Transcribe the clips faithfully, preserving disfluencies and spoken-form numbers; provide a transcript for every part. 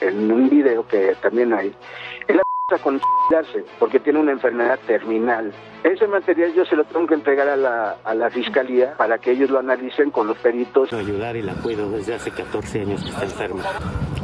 en un video que también hay, él la p*** con darse porque tiene una enfermedad terminal. Ese material yo se lo tengo que entregar a la, a la fiscalía para que ellos lo analicen con los peritos. Ayudar y la cuido desde hace catorce años que está enferma.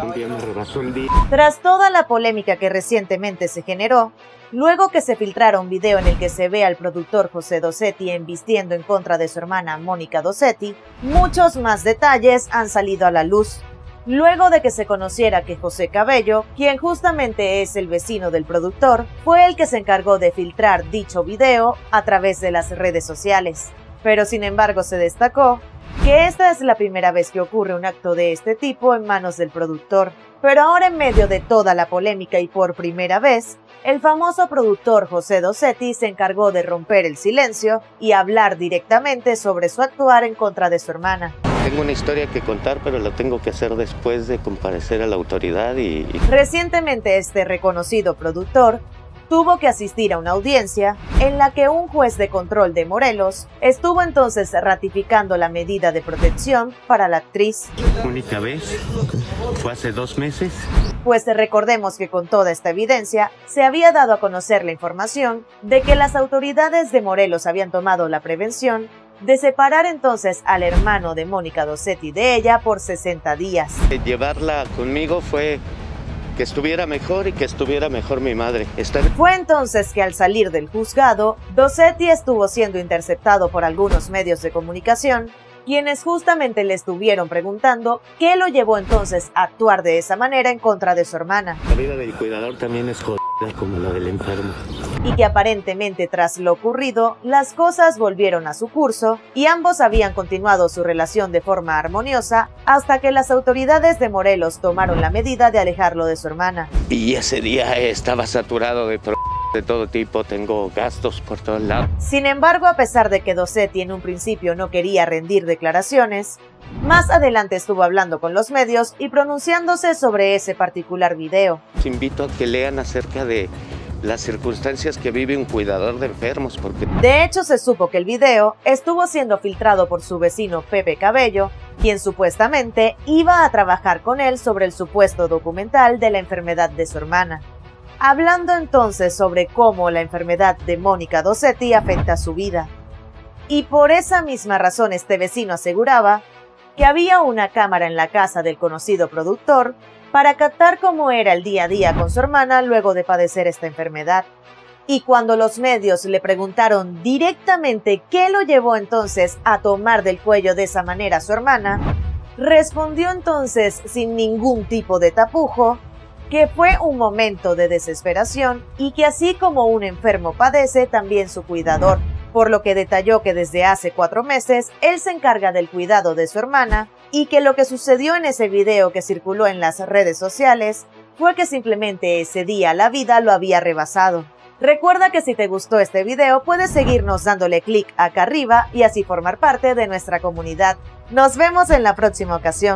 Un día me rebasó el día. Tras toda la polémica que recientemente se generó, luego que se filtrara un video en el que se ve al productor José Dossetti embistiendo en contra de su hermana Mónica Dossetti, muchos más detalles han salido a la luz. Luego de que se conociera que José Cabello, quien justamente es el vecino del productor, fue el que se encargó de filtrar dicho video a través de las redes sociales. Pero sin embargo se destacó que esta es la primera vez que ocurre un acto de este tipo en manos del productor. Pero ahora, en medio de toda la polémica y por primera vez, el famoso productor José Dossetti se encargó de romper el silencio y hablar directamente sobre su actuar en contra de su hermana. Tengo una historia que contar, pero la tengo que hacer después de comparecer a la autoridad y... y... Recientemente este reconocido productor tuvo que asistir a una audiencia en la que un juez de control de Morelos estuvo entonces ratificando la medida de protección para la actriz. Única vez, fue hace dos meses. Pues recordemos que con toda esta evidencia se había dado a conocer la información de que las autoridades de Morelos habían tomado la prevención de separar entonces al hermano de Mónica Dossetti de ella por sesenta días. Llevarla conmigo fue que estuviera mejor y que estuviera mejor mi madre. Estar... Fue entonces que al salir del juzgado, Dossetti estuvo siendo interceptado por algunos medios de comunicación, quienes justamente le estuvieron preguntando qué lo llevó entonces a actuar de esa manera en contra de su hermana. La vida del cuidador también es jodida como la del enfermo. Y que aparentemente tras lo ocurrido, las cosas volvieron a su curso y ambos habían continuado su relación de forma armoniosa hasta que las autoridades de Morelos tomaron la medida de alejarlo de su hermana. Y ese día estaba saturado de de todo tipo, tengo gastos por todos lados. Sin embargo, a pesar de que Dossetti en un principio no quería rendir declaraciones, más adelante estuvo hablando con los medios y pronunciándose sobre ese particular video. Los invito a que lean acerca de las circunstancias que vive un cuidador de enfermos, porque... De hecho, se supo que el video estuvo siendo filtrado por su vecino Pepe Cabello, quien supuestamente iba a trabajar con él sobre el supuesto documental de la enfermedad de su hermana. Hablando entonces sobre cómo la enfermedad de Mónica Dossetti afecta su vida. Y por esa misma razón este vecino aseguraba que había una cámara en la casa del conocido productor para captar cómo era el día a día con su hermana luego de padecer esta enfermedad. Y cuando los medios le preguntaron directamente qué lo llevó entonces a tomar del cuello de esa manera a su hermana, respondió entonces sin ningún tipo de tapujo que fue un momento de desesperación y que así como un enfermo padece, también su cuidador, por lo que detalló que desde hace cuatro meses él se encarga del cuidado de su hermana y que lo que sucedió en ese video que circuló en las redes sociales fue que simplemente ese día la vida lo había rebasado. Recuerda que si te gustó este video puedes seguirnos dándole clic acá arriba y así formar parte de nuestra comunidad. Nos vemos en la próxima ocasión.